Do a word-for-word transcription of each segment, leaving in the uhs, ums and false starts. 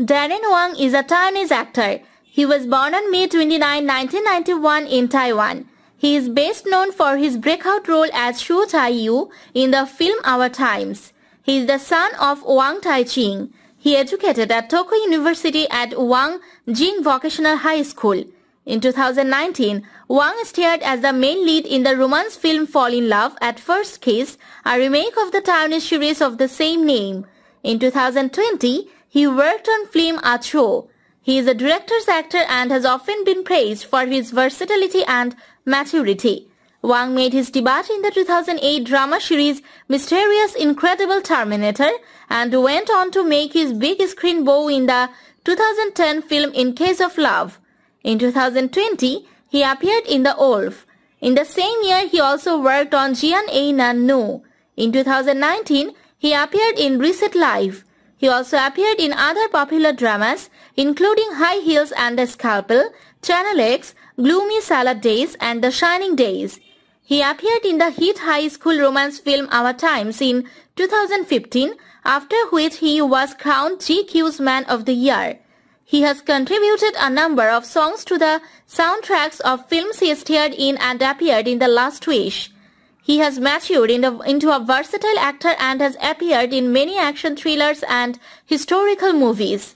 Darren Wang is a Taiwanese actor. He was born on May twenty-ninth, nineteen ninety-one in Taiwan. He is best known for his breakout role as Hsu Tai-Yu in the film Our Times. He is the son of Wang Tai-ching. He educated at Toko University at Wang Jing Vocational High School. In two thousand nineteen, Wang starred as the main lead in the romance film Fall in Love at First Kiss, a remake of the Taiwanese series of the same name. In two thousand twenty, he worked on film A Choo. He is a director's actor and has often been praised for his versatility and maturity. Wang made his debut in the two thousand eight drama series Mysterious Incredible Terminator and went on to make his big screen bow in the two thousand ten film In Case of Love. In two thousand twenty, he appeared in The Wolf. In the same year, he also worked on Jian Ai Nan Nu. In two thousand nineteen, he appeared in Reset Life. He also appeared in other popular dramas, including High Heels and the Scalpel, Channel X, Gloomy Salad Days, and The Shining Days. He appeared in the hit high school romance film Our Times in two thousand fifteen, after which he was crowned G Q's Man of the Year. He has contributed a number of songs to the soundtracks of films he starred in and appeared in The Last Wish. He has matured in the, into a versatile actor and has appeared in many action thrillers and historical movies.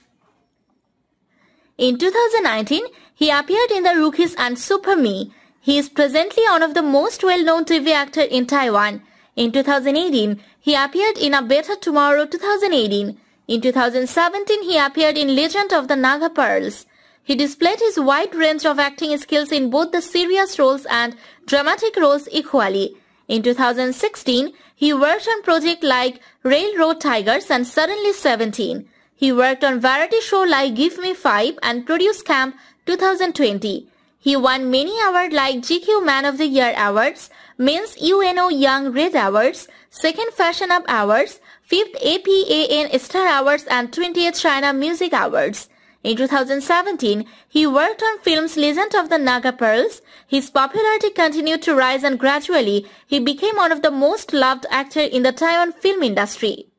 In two thousand nineteen, he appeared in The Rookies and Super Me. He is presently one of the most well-known T V actors in Taiwan. In two thousand eighteen, he appeared in A Better Tomorrow twenty eighteen. In two thousand seventeen, he appeared in Legend of the Naga Pearls. He displayed his wide range of acting skills in both the serious roles and dramatic roles equally. In two thousand sixteen, he worked on projects like Railroad Tigers and Suddenly seventeen. He worked on variety shows like Give Me Five and Produce Camp twenty twenty. He won many awards like G Q Man of the Year Awards, Men's Uno Young Red Awards, Second Fashion Up Awards, fifth A P A N Star Awards and twentieth China Music Awards. In two thousand seventeen, he worked on films Legend of the Naga Pearls. His popularity continued to rise and gradually, he became one of the most loved actors in the Taiwan film industry.